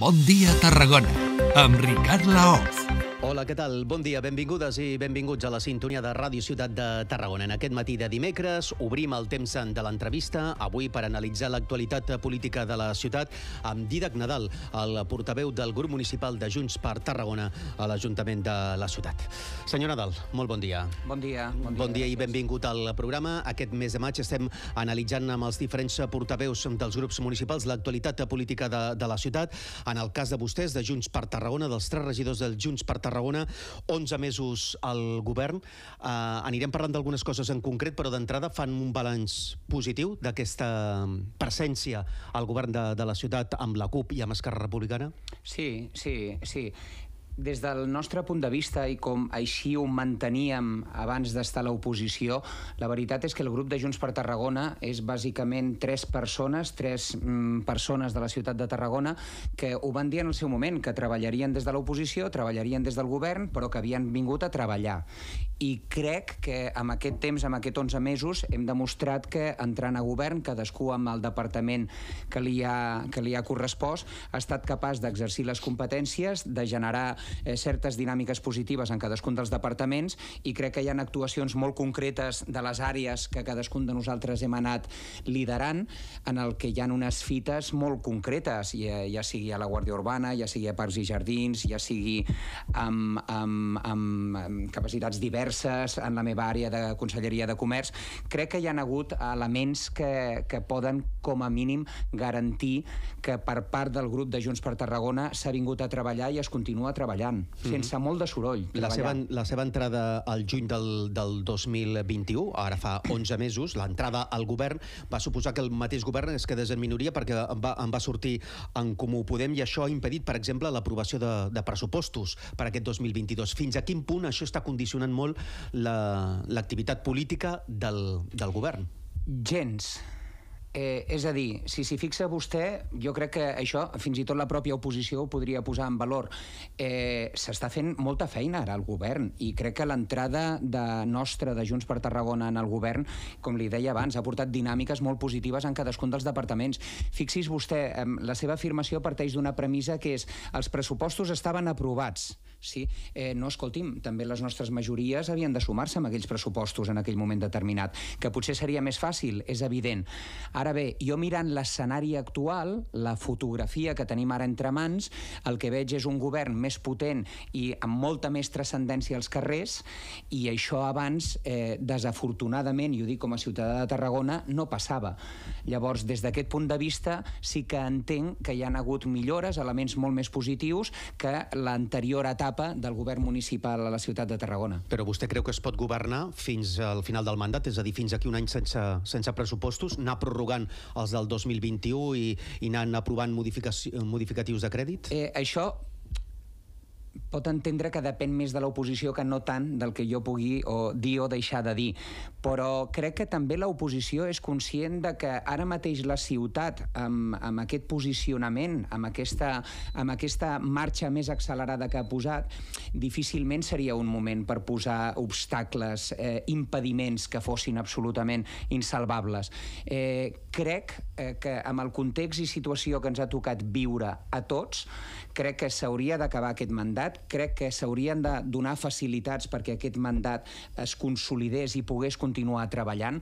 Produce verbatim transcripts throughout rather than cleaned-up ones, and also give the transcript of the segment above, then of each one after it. Bon dia, Tarragona, amb Ricard Laoz. Hola, què tal? Bon dia, benvingudes i benvinguts a la sintonia de Ràdio Ciutat de Tarragona. En aquest matí de dimecres obrim el temps de l'entrevista, avui per analitzar l'actualitat política de la ciutat amb Dídac Nadal, el portaveu del grup municipal de Junts per Tarragona a l'Ajuntament de la ciutat. Senyor Nadal, molt bon dia. Bon dia. Bon dia i benvingut al programa. Aquest mes de maig estem analitzant amb els diferents portaveus dels grups municipals l'actualitat política de la ciutat. En el cas de vostès, de Junts per Tarragona, dels tres regidors del Junts per Tarragona, onze mesos al govern. Anirem parlant d'algunes coses en concret, però d'entrada fan un balanç positiu d'aquesta presència al govern de la ciutat amb la CUP i amb Esquerra Republicana? Sí, sí, sí. Des del nostre punt de vista, i com així ho manteníem abans d'estar a l'oposició, la veritat és que el grup de Junts per Tarragona és bàsicament tres persones, tres persones de la ciutat de Tarragona, que ho van dir en el seu moment, que treballarien des de l'oposició, treballarien des del govern, però que havien vingut a treballar. I crec que en aquest temps, en aquests onze mesos, hem demostrat que entrant a govern, cadascú amb el departament que li ha correspost, ha estat capaç d'exercir les competències, de generar certes dinàmiques positives en cadascun dels departaments, i crec que hi ha actuacions molt concretes de les àrees que cadascun de nosaltres hem anat liderant, en el que hi ha unes fites molt concretes, ja sigui a la Guàrdia Urbana, ja sigui a Parcs i Jardins, ja sigui amb capacitats diverses en la meva àrea de Conselleria de Comerç. Crec que hi ha hagut elements que poden, com a mínim, garantir que per part del grup de Junts per Tarragona s'ha vingut a treballar i es continua treballant sense molt de soroll. La seva entrada al juny del dos mil vint-i-u, ara fa onze mesos, l'entrada al govern va suposar que el mateix govern es quedés en minoria perquè en va sortir en Comú Podem, i això ha impedit, per exemple, l'aprovació de pressupostos per aquest dos mil vint-i-dos. Fins a quin punt això està condicionant molt l'activitat política del govern? Gens. És a dir, si s'hi fixa vostè, jo crec que això, fins i tot la pròpia oposició ho podria posar en valor. S'està fent molta feina ara al govern, i crec que l'entrada nostra de Junts per Tarragona en el govern, com li deia abans, ha portat dinàmiques molt positives en cadascun dels departaments. Fixi's vostè, la seva afirmació parteix d'una premissa que és: els pressupostos estaven aprovats. Sí, no, escolti'm, també les nostres majories havien de sumar-se amb aquells pressupostos en aquell moment determinat, que potser seria més fàcil, és evident. Ara bé, jo mirant l'escenari actual, la fotografia que tenim ara entre mans, el que veig és un govern més potent i amb molta més transcendència als carrers, i això abans, desafortunadament, i ho dic com a ciutadà de Tarragona, no passava. Llavors, des d'aquest punt de vista, sí que entenc que hi ha hagut millores, elements molt més positius que l'anterior etapa del govern municipal a la ciutat de Tarragona. Però vostè creu que es pot governar fins al final del mandat, és a dir, fins aquí un any sense pressupostos, anar prorrogant els del dos mil vint-i-u i anar aprovant modificatius de crèdit? Això pot entendre que depèn més de l'oposició que no tant del que jo pugui dir o deixar de dir. Però crec que també l'oposició és conscient que ara mateix la ciutat, amb aquest posicionament, amb aquesta marxa més accelerada que ha posat, difícilment seria un moment per posar obstacles, impediments que fossin absolutament insalvables. Crec que amb el context i situació que ens ha tocat viure a tots, crec que s'hauria d'acabar aquest mandat. Crec que s'haurien de donar facilitats perquè aquest mandat es consolidés i pogués continuar treballant,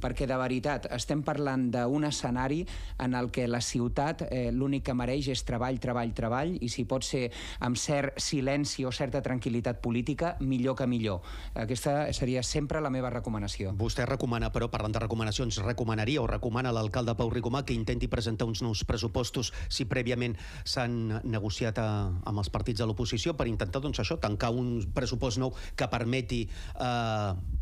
perquè de veritat estem parlant d'un escenari en el que la ciutat l'únic que mereix és treball, treball, treball, i si pot ser amb cert silenci o certa tranquil·litat política, millor que millor. Aquesta seria sempre la meva recomanació. Vostè recomana, però parlant de recomanacions, recomanaria o recomana a l'alcalde Pau Ricomà que intenti presentar uns nous pressupostos si prèviament s'han negociat amb els partits de l'oposició, per intentar, doncs, això, tancar un pressupost nou que permeti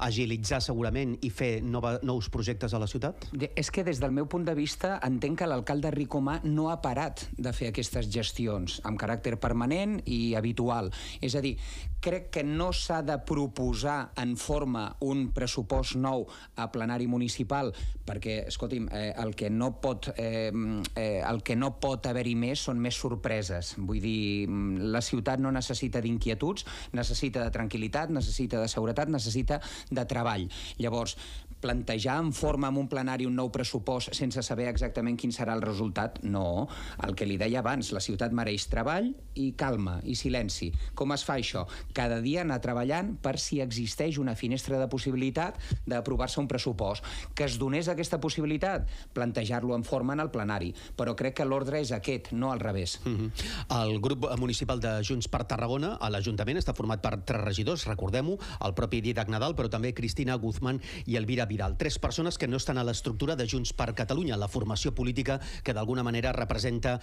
agilitzar segurament i fer nous projectes a la ciutat? És que des del meu punt de vista entenc que l'alcalde Ricomà no ha parat de fer aquestes gestions amb caràcter permanent i habitual. És a dir, crec que no s'ha de proposar en forma un pressupost nou a plenari municipal, perquè, escolti'm, el que no pot haver-hi més són més sorpreses. Vull dir, la ciutat no necessita d'inquietuds, necessita de tranquil·litat, necessita de seguretat, necessita de treball. Llavors, plantejar en forma en un plenari un nou pressupost sense saber exactament quin serà el resultat, no. El que li deia abans, la ciutat mereix treball i calma i silenci. Com es fa això? Cada dia anar treballant per si existeix una finestra de possibilitat d'aprovar-se un pressupost. Que es donés aquesta possibilitat, plantejar-lo en forma en el plenari. Però crec que l'ordre és aquest, no al revés. El grup municipal de Junts per Tarragona a l'Ajuntament està format per tres regidors, recordem-ho, el propi Dídac Nadal, però també Cristina Guzmán i Elvira Villarreal. Tres persones que no estan a l'estructura de Junts per Catalunya, la formació política que d'alguna manera representa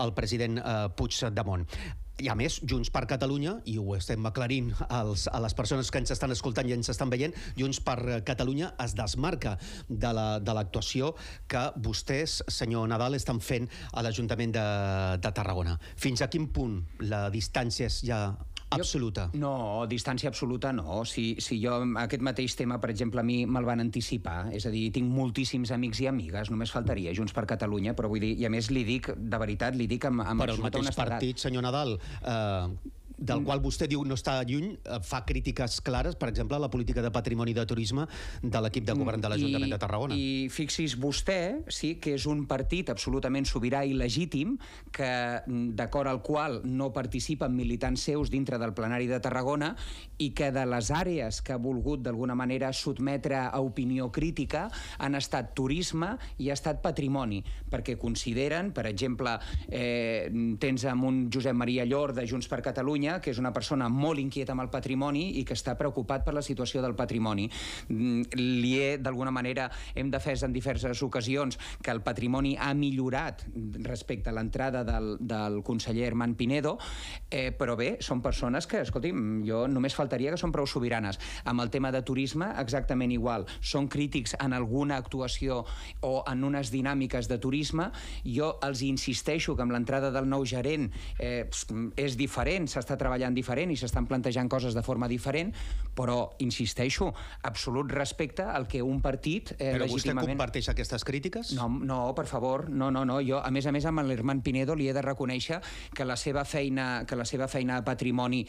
el president Puigdemont. I, a més, Junts per Catalunya, i ho estem aclarint als, a les persones que ens estan escoltant i ens estan veient, Junts per Catalunya es desmarca de l'actuació la, que vostès, senyor Nadal, estan fent a l'Ajuntament de, de Tarragona. Fins a quin punt la distància és ja absoluta? Jo, no, distància absoluta no. Si, si jo aquest mateix tema, per exemple, a mi me'l van anticipar, és a dir, tinc moltíssims amics i amigues, només faltaria Junts per Catalunya, però vull dir, i a més li dic, de veritat, li dic amb, amb absoluta honestedat. Però el mateix partit, senyor Nadal, eh, del qual vostè diu no està lluny, fa crítiques clares, per exemple, a la política de patrimoni de turisme de l'equip de govern de l'Ajuntament de Tarragona. I fixi's vostè, sí, que és un partit absolutament sobirà i legítim, que d'acord al qual no participen militants seus dintre del plenari de Tarragona i que de les àrees que ha volgut d'alguna manera sotmetre a opinió crítica han estat turisme i ha estat patrimoni, perquè consideren, per exemple, eh, tens amb un Josep Maria Llor de Junts per Catalunya, que és una persona molt inquieta amb el patrimoni i que està preocupat per la situació del patrimoni. Li he, d'alguna manera, hem defès en diverses ocasions que el patrimoni ha millorat respecte a l'entrada del, del conseller Hermán Pinedo, eh, però bé, són persones que, escolti'm, jo només faltaria que són prou sobiranes. Amb el tema de turisme, exactament igual. Són crítics en alguna actuació o en unes dinàmiques de turisme. Jo els insisteixo que amb l'entrada del nou gerent eh, és diferent, s'està treballant diferent i s'estan plantejant coses de forma diferent, però, insisteixo, absolut respecte al que un partit... Eh, però legítimament... vostè comparteix aquestes crítiques? No, no, per favor, no, no, no. Jo, a més a més, amb l'Hermán Pinedo li he de reconèixer que la seva feina, que la seva feina de patrimoni,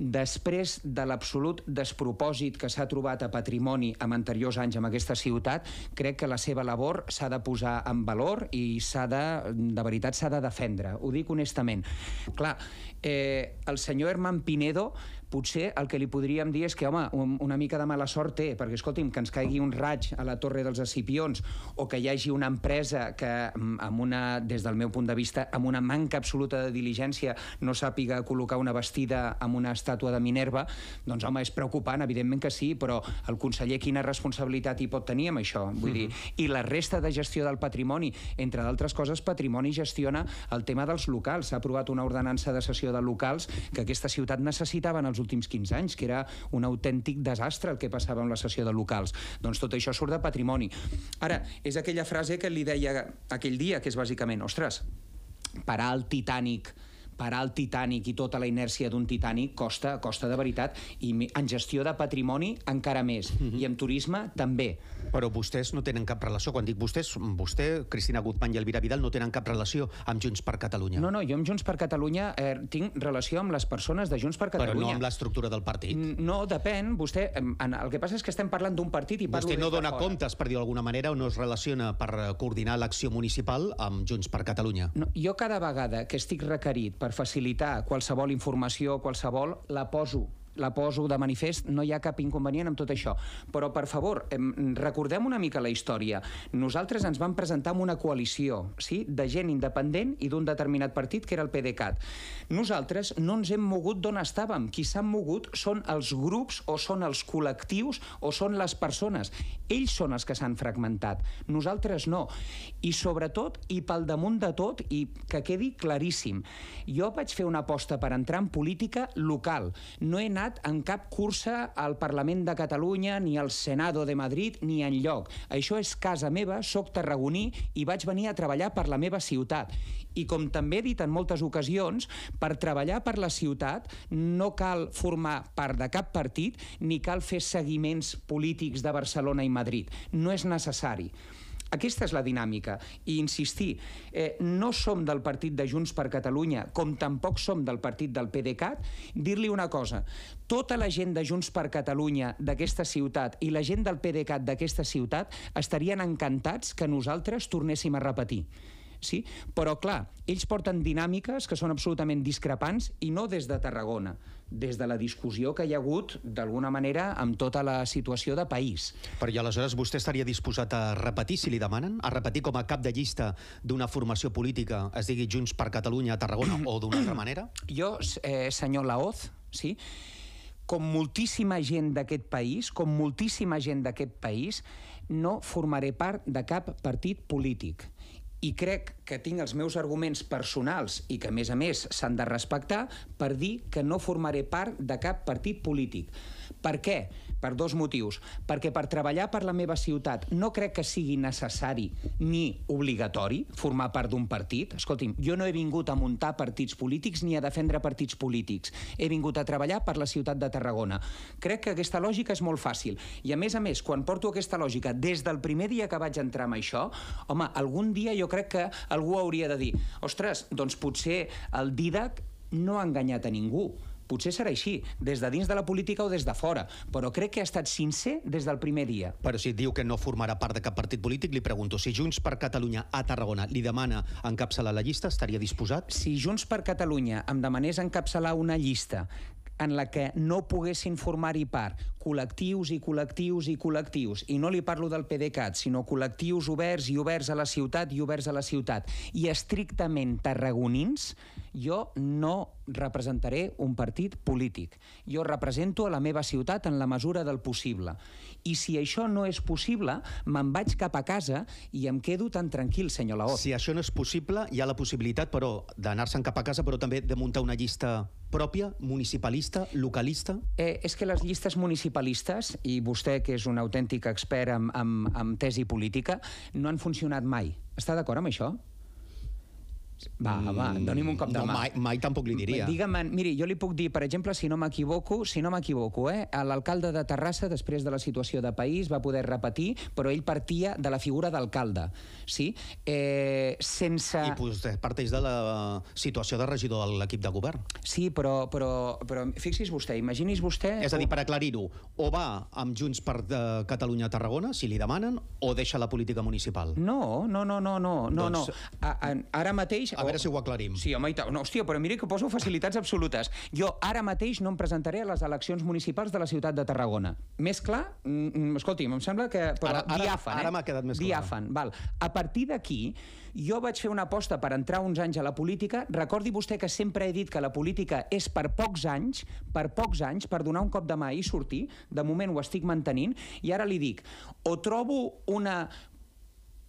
després de l'absolut despropòsit que s'ha trobat a patrimoni en anteriors anys en aquesta ciutat, crec que la seva labor s'ha de posar en valor i s'ha de, de veritat, s'ha de defendre. Ho dic honestament. Clar, eh, el senyor Hermán Pinedo potser el que li podríem dir és que, home, una mica de mala sort té, perquè, escolti'm, que ens caigui un raig a la Torre dels Escipions o que hi hagi una empresa que, amb una, des del meu punt de vista, amb una manca absoluta de diligència no sàpiga col·locar una vestida amb una estàtua de Minerva, doncs, home, és preocupant, evidentment que sí, però el conseller quina responsabilitat hi pot tenir amb això? Vull dir, i la resta de gestió del patrimoni, entre d'altres coses, patrimoni gestiona el tema dels locals. S'ha aprovat una ordenança de cessió de locals que aquesta ciutat necessitava en els últims quinze anys, que era un autèntic desastre el que passava amb la cessió de locals. Doncs tot això surt de patrimoni. Ara, és aquella frase que li deia aquell dia, que és bàsicament, ostres, parar el Titanic... parar el Titanic i tota la inèrcia d'un Titanic costa, costa de veritat, i en gestió de patrimoni encara més, i en turisme també. Però vostès no tenen cap relació, quan dic vostès, vostè, Cristina Guzmán i Elvira Villarreal, no tenen cap relació amb Junts per Catalunya. No, no, jo amb Junts per Catalunya eh, tinc relació amb les persones de Junts per Catalunya. Però no amb l'estructura del partit. No, depèn, vostè, el que passa és que estem parlant d'un partit i parlo... Vostè no dona comptes, per dir-ho d'alguna manera, o no es relaciona per coordinar l'acció municipal amb Junts per Catalunya. No, jo cada vegada que estic requerit per facilitar qualsevol informació, qualsevol, la poso. La poso de manifest, no hi ha cap inconvenient amb tot això. Però, per favor, recordem una mica la història. Nosaltres ens vam presentar en una coalició, sí?, de gent independent i d'un determinat partit, que era el PDeCAT. Nosaltres no ens hem mogut d'on estàvem. Qui s'han mogut són els grups, o són els col·lectius, o són les persones. Ells són els que s'han fragmentat. Nosaltres no. I sobretot, i pel damunt de tot, i que quedi claríssim, jo vaig fer una aposta per entrar en política local. No he anat en cap cursa al Parlament de Catalunya, ni al Senado de Madrid, ni enlloc. Això és casa meva, soc tarragoní i vaig venir a treballar per la meva ciutat. I com també he dit en moltes ocasions, per treballar per la ciutat no cal formar part de cap partit ni cal fer seguiments polítics de Barcelona i Madrid. No és necessari. Aquesta és la dinàmica. I insistir, no som del partit de Junts per Catalunya, com tampoc som del partit del PDeCAT. Dir-li una cosa, tota la gent de Junts per Catalunya d'aquesta ciutat i la gent del PDeCAT d'aquesta ciutat estarien encantats que nosaltres tornéssim a repetir. Sí? Però, clar, ells porten dinàmiques que són absolutament discrepants, i no des de Tarragona, des de la discussió que hi ha hagut, d'alguna manera, amb tota la situació de país. Però i aleshores vostè estaria disposat a repetir, si li demanen? A repetir com a cap de llista d'una formació política, es digui Junts per Catalunya a Tarragona o d'una altra manera? Jo, eh, senyor Laoz, sí? com moltíssima gent d'aquest país, com moltíssima gent d'aquest país, no formaré part de cap partit polític. I crec que tinc els meus arguments personals i que, a més a més, s'han de respectar per dir que no formaré part de cap partit polític. Per què? Per dos motius. Perquè per treballar per la meva ciutat no crec que sigui necessari ni obligatori formar part d'un partit. Escolti'm, jo no he vingut a muntar partits polítics ni a defendre partits polítics. He vingut a treballar per la ciutat de Tarragona. Crec que aquesta lògica és molt fàcil. I, a més a més, quan porto aquesta lògica des del primer dia que vaig entrar en això, home, algun dia jo crec que algú hauria de dir, ostres, doncs potser el Dídac no ha enganyat a ningú. Potser serà així, des de dins de la política o des de fora, però crec que ha estat sincer des del primer dia. Però si diu que no formarà part de cap partit polític, li pregunto, si Junts per Catalunya a Tarragona li demana encapçalar la llista, estaria disposat? Si Junts per Catalunya em demanés encapçalar una llista en la que no poguessin formar-hi part col·lectius i col·lectius i col·lectius, i no li parlo del PDeCAT, sinó col·lectius oberts i oberts a la ciutat i oberts a la ciutat, i estrictament tarragonins, jo no representaré un partit polític. Jo represento a la meva ciutat en la mesura del possible. I si això no és possible, me'n vaig cap a casa i em quedo tan tranquil, senyor Laoz. Si això no és possible, hi ha la possibilitat, però, d'anar-se'n cap a casa, però també de muntar una llista pròpia, municipalista, localista? Eh, és que les llistes municipalistes, i vostè, que és un autèntic expert en, en, en tesi política, no han funcionat mai. Està d'acord amb això? Va, va, doni'm un cop de mà. No, mai tampoc li diria. Digue'm, miri, jo li puc dir, per exemple, si no m'equivoco, si no m'equivoco, eh, l'alcalde de Terrassa, després de la situació de país, va poder repetir, però ell partia de la figura d'alcalde, sí? Eh, sense... I vostè parteix de la situació de regidor de l'equip de govern. Sí, però, però, però fixi's vostè, imagini's vostè... És a dir, per aclarir-ho, o va amb Junts per Catalunya a Tarragona, si li demanen, o deixa la política municipal? No, no, no, no, no, no, no. Ara mateix... A veure si ho aclarim. Sí, home, i tal. No, hòstia, però miri que poso facilitats absolutes. Jo ara mateix no em presentaré a les eleccions municipals de la ciutat de Tarragona. Més clar? Escolti, em sembla que... Ara m'ha quedat més clar. Diàfan, val. A partir d'aquí, jo vaig fer una aposta per entrar uns anys a la política. Recordi vostè que sempre he dit que la política és per pocs anys, per pocs anys, per donar un cop de mà i sortir. De moment ho estic mantenint. I ara li dic, o trobo una...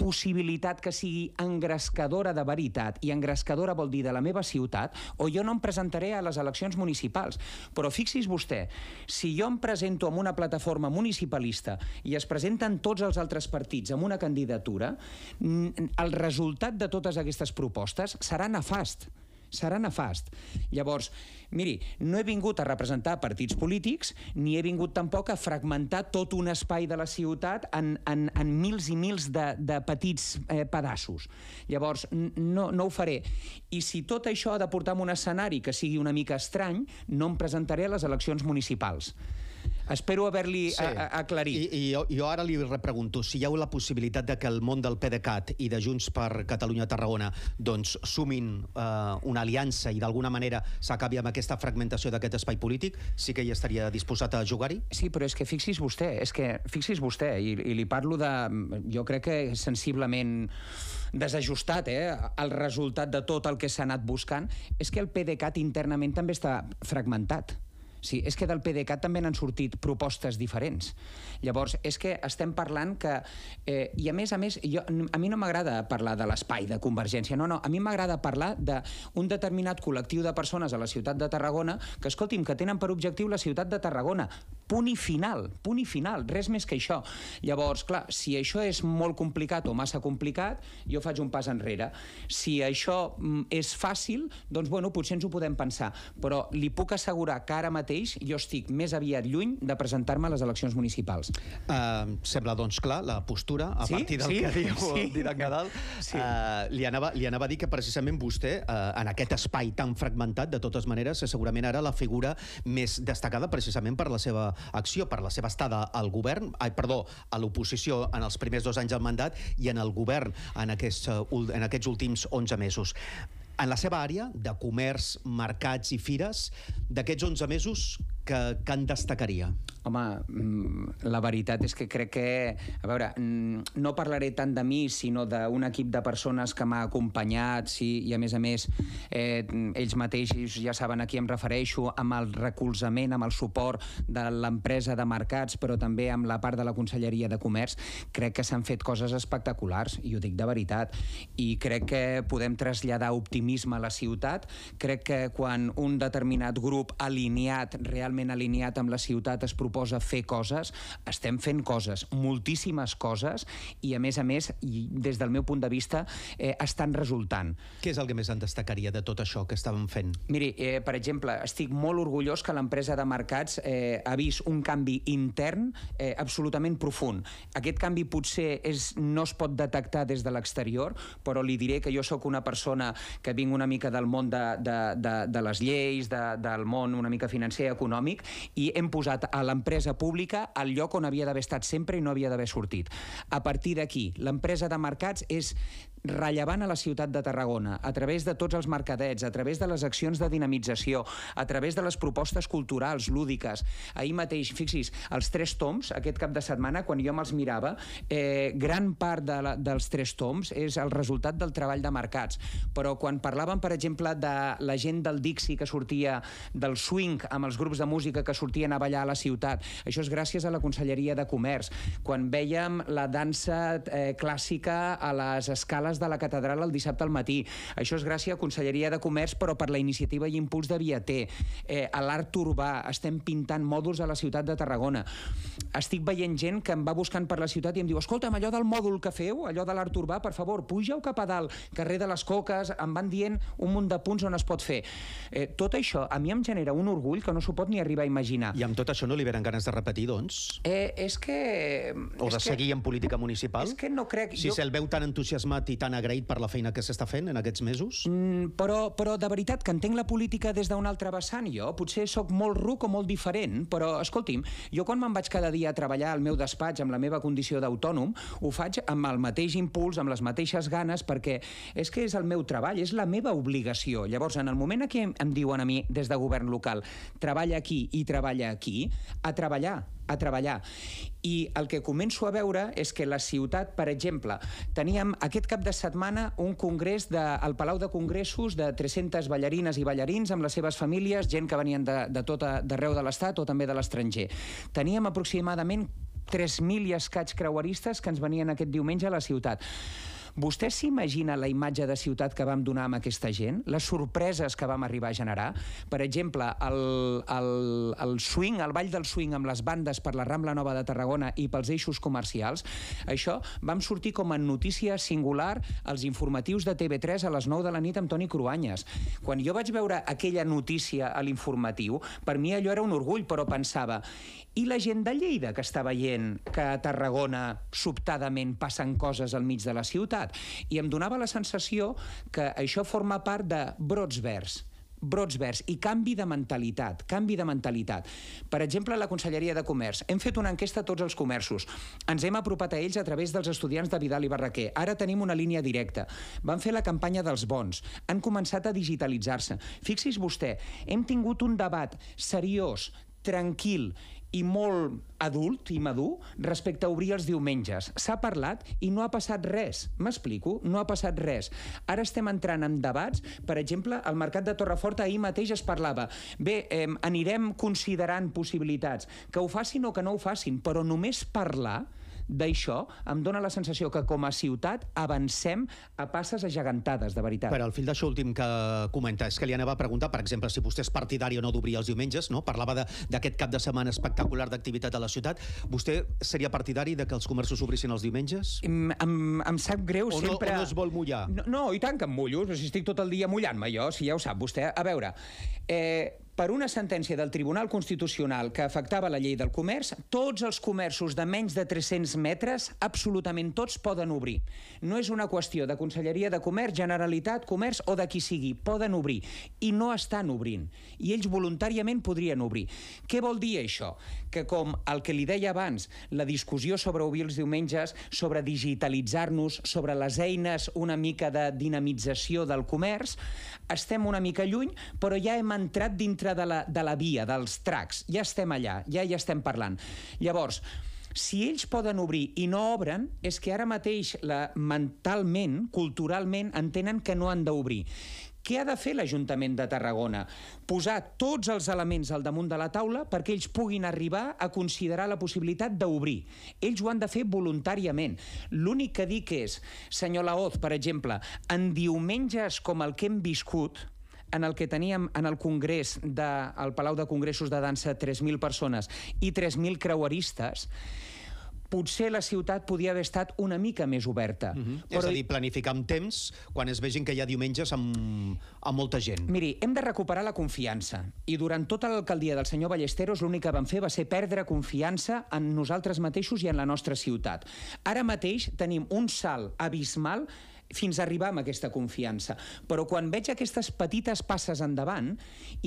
possibilitat que sigui engrescadora de veritat, i engrescadora vol dir de la meva ciutat, o jo no em presentaré a les eleccions municipals. Però fixi's vostè, si jo em presento amb una plataforma municipalista i es presenten tots els altres partits amb una candidatura, el resultat de totes aquestes propostes serà nefast. Serà nefast. Llavors, miri, no he vingut a representar partits polítics, ni he vingut tampoc a fragmentar tot un espai de la ciutat en, en, en mils i mils de, de petits eh, pedaços. Llavors, no, no ho faré. I si tot això ha de portar a un escenari que sigui una mica estrany, no em presentaré a les eleccions municipals. Espero haver-li aclarit. I jo ara li repregunto, si hi ha la possibilitat que el món del PDeCAT i de Junts per Catalunya a Tarragona doncs sumin una aliança i d'alguna manera s'acabi amb aquesta fragmentació d'aquest espai polític, sí que hi estaria disposat a jugar-hi? Sí, però és que fixi's vostè, és que fixi's vostè, i li parlo de... Jo crec que sensiblement desajustat, eh? El resultat de tot el que s'ha anat buscant és que el PDeCAT internament també està fragmentat. Sí, és que del PDeCAT també n'han sortit propostes diferents. Llavors, és que estem parlant que... Eh, I a més a més, jo, a mi no m'agrada parlar de l'espai de Convergència, no, no, a mi m'agrada parlar d'un determinat col·lectiu de persones a la ciutat de Tarragona que, escolti'm, que tenen per objectiu la ciutat de Tarragona. Punt i final, punt i final, res més que això. Llavors, clar, si això és molt complicat o massa complicat, jo faig un pas enrere. Si això és fàcil, doncs, bueno, potser ens ho podem pensar. Però li puc assegurar que ara mateix jo estic més aviat lluny de presentar-me a les eleccions municipals. Sembla, doncs, clar, la postura, a partir del que diu Dídac Nadal, li anava a dir que precisament vostè, en aquest espai tan fragmentat, de totes maneres, és segurament ara la figura més destacada precisament per la seva acció, per la seva estada al govern, ai, perdó, a l'oposició en els primers dos anys del mandat i en el govern en aquests últims onze mesos. En la seva àrea de comerç, mercats i fires, d'aquests onze mesos, que en destacaria? Home, la veritat és que crec que... A veure, no parlaré tant de mi, sinó d'un equip de persones que m'ha acompanyat, i a més a més, ells mateixos ja saben a qui em refereixo, amb el recolzament, amb el suport de l'empresa de mercats, però també amb la part de la Conselleria de Comerç. Crec que s'han fet coses espectaculars, i ho dic de veritat, i crec que podem traslladar optimisme a la ciutat. Crec que quan un determinat grup alineat, realment alineat amb la ciutat, es proposa fer coses, estem fent coses, moltíssimes coses, i a més a més, des del meu punt de vista, estan resultant. Què és el que més en destacaria de tot això que estàvem fent? Miri, per exemple, estic molt orgullós que l'empresa de mercats ha vist un canvi intern absolutament profund. Aquest canvi potser no es pot detectar des de l'exterior, però li diré que jo sóc una persona que vinc una mica del món de les lleis, del món una mica financer, econòmic, i hem posat a l'empresa pública al lloc on havia d'haver estat sempre i no havia d'haver sortit. A partir d'aquí, l'empresa de mercats és rellevant a la ciutat de Tarragona, a través de tots els mercadets, a través de les accions de dinamització, a través de les propostes culturals, lúdiques. Ahir mateix, fixi's, els tres toms, aquest cap de setmana, quan jo me'ls mirava, gran part dels tres toms és el resultat del treball de mercats. Però quan parlàvem, per exemple, de la gent del Dixie que sortia del swing amb els grups de música que sortien a ballar a la ciutat. Això és gràcies a la Conselleria de Comerç. Quan vèiem la dansa clàssica a les escales de la catedral el dissabte al matí. Això és gràcies a la Conselleria de Comerç, però per la iniciativa i impuls de Viater. A l'art urbà estem pintant mòduls a la ciutat de Tarragona. Estic veient gent que em va buscant per la ciutat i em diu, escolta'm, allò del mòdul que feu, allò de l'art urbà, per favor, puja-ho cap a dalt, carrer de les Coques, em van dient un munt de punts on es pot fer. Tot això a mi em genera un orgull que no s'ho pot ni arribar a imaginar. I amb tot això no li venen ganes de repetir, doncs? És que... O de seguir en política municipal? És que no crec... Si se'l veu tan entusiasmat i tan agraït per la feina que s'està fent en aquests mesos? Però de veritat que entenc la política des d'un altre vessant, jo. Potser soc molt ruc o molt diferent, però, escolti'm, jo quan me'n vaig cada dia a treballar al meu despatx amb la meva condició d'autònom, ho faig amb el mateix impuls, amb les mateixes ganes, perquè és que és el meu treball, és la meva obligació. Llavors, en el moment que em diuen a mi des de govern local, treballa aquí i treballa aquí, a treballar, a treballar. I el que començo a veure és que la ciutat, per exemple, teníem aquest cap de setmana un congrés al Palau de Congressos de tres-centes ballarines i ballarins amb les seves famílies, gent que venien de tot arreu de l'Estat o també de l'estranger. Teníem aproximadament tres mil i escaig creueristes que ens venien aquest diumenge a la ciutat. Vostè s'imagina la imatge de ciutat que vam donar amb aquesta gent? Les sorpreses que vam arribar a generar? Per exemple, el swing, el ball del swing amb les bandes per la Rambla Nova de Tarragona i pels eixos comercials. Això vam sortir com a notícia singular als informatius de T V tres a les nou de la nit amb Toni Cruanyes. Quan jo vaig veure aquella notícia a l'informatiu, per mi allò era un orgull, però pensava... I la gent de Lleida que està veient que a Tarragona sobtadament passen coses al mig de la ciutat. I em donava la sensació que això forma part de brots verds. brots verds i canvi de mentalitat, canvi de mentalitat. Per exemple, la Conselleria de Comerç. Hem fet una enquesta a tots els comerços. Ens hem apropat a ells a través dels estudiants de Vidal i Barraquer. Ara tenim una línia directa. Van fer la campanya dels bons. Han començat a digitalitzar-se. Fixi's vostè, hem tingut un debat seriós, tranquil i molt adult i madur respecte a obrir els diumenges. S'ha parlat i no ha passat res. M'explico? No ha passat res. Ara estem entrant en debats. Per exemple, al mercat de Torreforta ahir mateix es parlava. Bé, anirem considerant possibilitats. Que ho facin o que no ho facin, però només parlar d'això em dóna la sensació que com a ciutat avancem a passes agigantades, de veritat. Però el fill d'això últim que comenta és que li anava a preguntar, per exemple, si vostè és partidari o no d'obrir els diumenges, no? Parlava d'aquest cap de setmana espectacular d'activitat a la ciutat. Vostè seria partidari de que els comerços obrissin els diumenges? Em sap greu sempre... O no es vol mullar? No, i tant que em mullo, si estic tot el dia mullant-me jo, si ja ho sap vostè. A veure... Per una sentència del Tribunal Constitucional que afectava la llei del comerç, tots els comerços de menys de tres-cents metres, absolutament tots, poden obrir. No és una qüestió de Conselleria de Comerç, Generalitat, Comerç o de qui sigui. Poden obrir. I no estan obrint. I ells voluntàriament podrien obrir. Què vol dir això? Que com el que li deia abans, la discussió sobre obrir els diumenges, sobre digitalitzar-nos, sobre les eines una mica de dinamització del comerç, estem una mica lluny, però ja hem entrat dintre de la, de la via, dels tracks. Ja estem allà, ja hi estem parlant. Llavors, si ells poden obrir i no obren, és que ara mateix la, mentalment, culturalment, entenen que no han d'obrir. Què ha de fer l'Ajuntament de Tarragona? Posar tots els elements al damunt de la taula perquè ells puguin arribar a considerar la possibilitat d'obrir. Ells ho han de fer voluntàriament. L'únic que dic és, senyor Laoz, per exemple, en diumenges com el que hem viscut, en el que teníem en el Congrés del Palau de Congressos de Dansa tres mil persones i tres mil creueristes, potser la ciutat podia haver estat una mica més oberta. És a dir, planificar amb temps quan es vegin que hi ha diumenges amb molta gent. Miri, hem de recuperar la confiança. I durant tota l'alcaldia del senyor Ballesteros l'únic que vam fer va ser perdre confiança en nosaltres mateixos i en la nostra ciutat. Ara mateix tenim un salt abismal fins a arribar amb aquesta confiança. Però quan veig aquestes petites passes endavant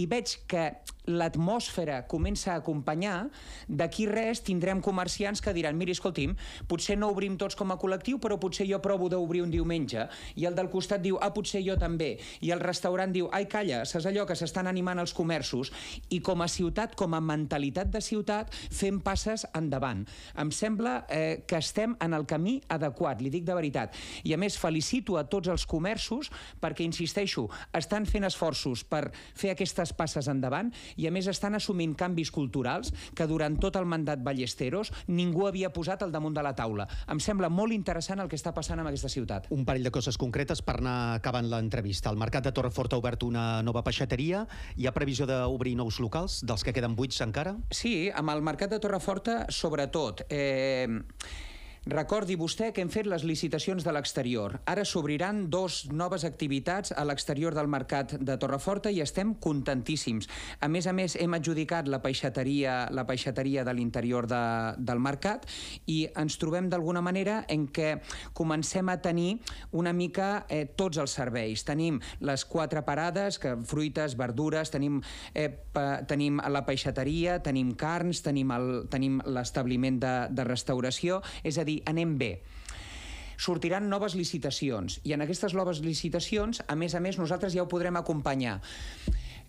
i veig que l'atmosfera comença a acompanyar, d'aquí res tindrem comerciants que diran, miri, escolti'm, potser no obrim tots com a col·lectiu, però potser jo provo d'obrir un diumenge, i el del costat diu, ah, potser jo també, i el restaurant diu, ai, calla, saps allò que s'estan animant els comerços, i com a ciutat, com a mentalitat de ciutat, fem passes endavant. Em sembla eh, que estem en el camí adequat, li dic de veritat. I a més, felicito a tots els comerços perquè, insisteixo, estan fent esforços per fer aquestes passes endavant i a més estan assumint canvis culturals que durant tot el mandat Ballesteros ningú havia posat al damunt de la taula. Em sembla molt interessant el que està passant en aquesta ciutat. Un parell de coses concretes per anar acabant l'entrevista. El mercat de Torreforta ha obert una nova peixateria. Hi ha previsió d'obrir nous locals, dels que queden buits encara? Sí, amb el mercat de Torreforta, sobretot... Eh... Recordi vostè que hem fet les licitacions de l'exterior. Ara s'obriran dos noves activitats a l'exterior del mercat de Torreforta i estem contentíssims. A més a més, hem adjudicat la peixateria, la peixateria de l'interior de, del mercat i ens trobem d'alguna manera en què comencem a tenir una mica eh, tots els serveis. Tenim les quatre parades, que fruites, verdures, tenim, eh, pa, tenim la peixateria, tenim carns, tenim l'establiment de, de restauració, és a dir, anem bé. Sortiran noves licitacions i en aquestes noves licitacions, a més a més, nosaltres ja ho podrem acompanyar.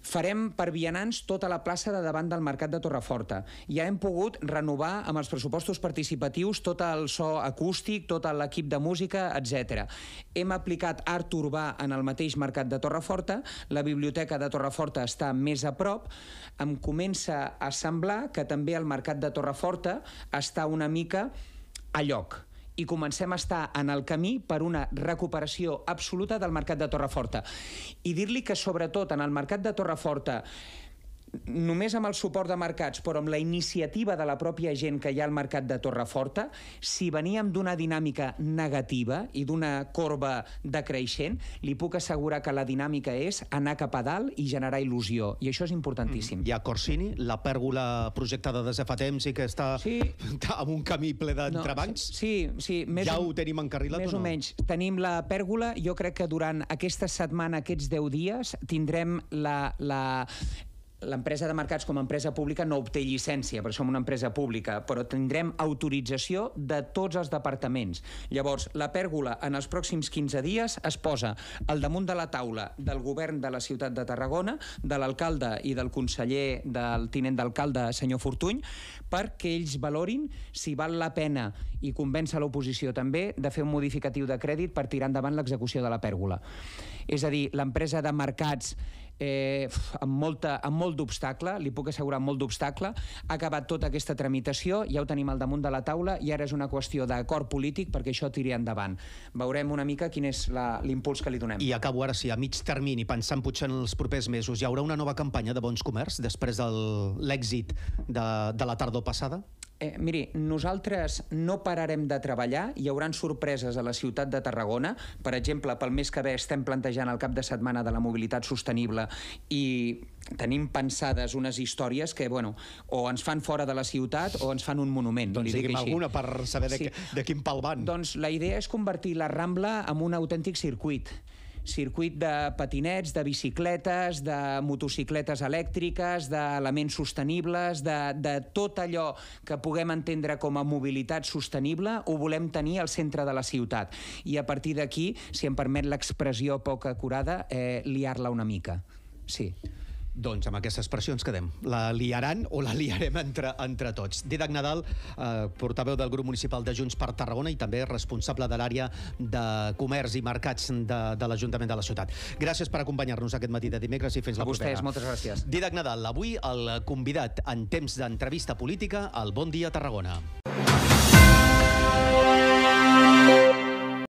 Farem per vianants tota la plaça de davant del mercat de Torreforta. Ja hem pogut renovar amb els pressupostos participatius tot el so acústic, tot l'equip de música, etcètera. Hem aplicat art urbà en el mateix mercat de Torreforta. La biblioteca de Torreforta està més a prop. Em comença a semblar que també el mercat de Torreforta està una mica a lloc i comencem a estar en el camí per una recuperació absoluta del mercat de Torreforta. I dir-li que, sobretot, en el mercat de Torreforta, només amb el suport de mercats, però amb la iniciativa de la pròpia gent que hi ha al mercat de Torreforta, si veníem d'una dinàmica negativa i d'una corba decreixent, li puc assegurar que la dinàmica és anar cap a dalt i generar il·lusió. I això és importantíssim. Mm. I a Corsini, la pèrgola projectada des de fa temps i que està sí. amb un camí ple d'entrebancs? No, sí, sí. Més ja ho tenim encarrilat o no? Més o menys. Tenim la pèrgola. Jo crec que durant aquesta setmana, aquests deu dies, tindrem la... la... L'empresa de mercats com a empresa pública no obté llicència, perquè som una empresa pública, però tindrem autorització de tots els departaments. Llavors, la pèrgola en els pròxims quinze dies es posa al damunt de la taula del govern de la ciutat de Tarragona, de l'alcalde i del conseller, del tinent d'alcalde, senyor Fortuny, perquè ells valorin si val la pena i convèncer l'oposició també de fer un modificatiu de crèdit per tirar endavant l'execució de la pèrgola. És a dir, l'empresa de mercats amb molt d'obstacle, li puc assegurar amb molt d'obstacle, ha acabat tota aquesta tramitació, ja ho tenim al damunt de la taula i ara és una qüestió d'acord polític perquè això tiri endavant. Veurem una mica quin és l'impuls que li donem. I acabo ara, sí, a mig termini, pensant potser en els propers mesos, hi haurà una nova campanya de bons comerç després de l'èxit de la tardor passada? Eh, miri, nosaltres no pararem de treballar, hi haurà sorpreses a la ciutat de Tarragona, per exemple, pel mes que ve estem plantejant el cap de setmana de la mobilitat sostenible i tenim pensades unes històries que, bueno, o ens fan fora de la ciutat o ens fan un monument. Doncs digui'm alguna per saber de quin pal van. Doncs la idea és convertir la Rambla en un autèntic circuit. Circuit de patinets, de bicicletes, de motocicletes elèctriques, d'elements sostenibles, de tot allò que puguem entendre com a mobilitat sostenible, ho volem tenir al centre de la ciutat. I a partir d'aquí, si em permet l'expressió poc acurada, liar-la una mica. Sí. Doncs amb aquestes pressions quedem. La liaran o la liarem entre tots. Dídac Nadal, portaveu del grup municipal de Junts per Tarragona i també responsable de l'àrea de comerç i mercats de l'Ajuntament de la ciutat. Gràcies per acompanyar-nos aquest matí de dimecres i fins la propera. A vostès, moltes gràcies. Dídac Nadal, avui el convidat en temps d'entrevista política al Bon Dia Tarragona.